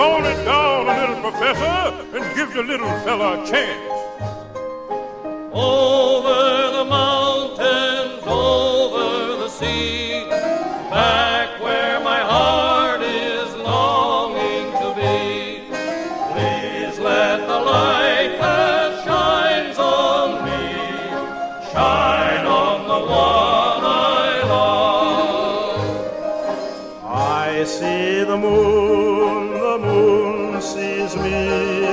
Tone it down a little, Professor, and give your little fella a chance. Over the mountains, over the sea, back where my heart is longing to be. Please let the light that shines on me shine on the one I love. I see the moon sees me,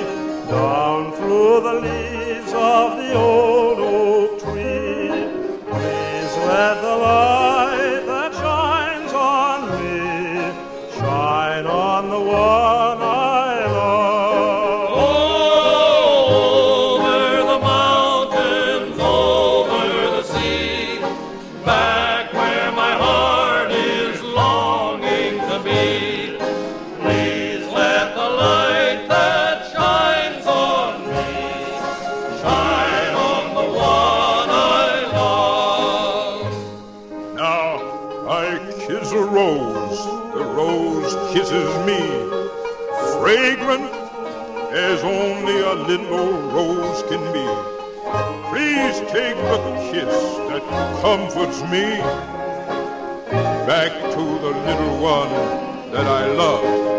down through the leaves of the old. Kisses me, fragrant as only a little rose can be. Please take the kiss that comforts me back to the little one that I love.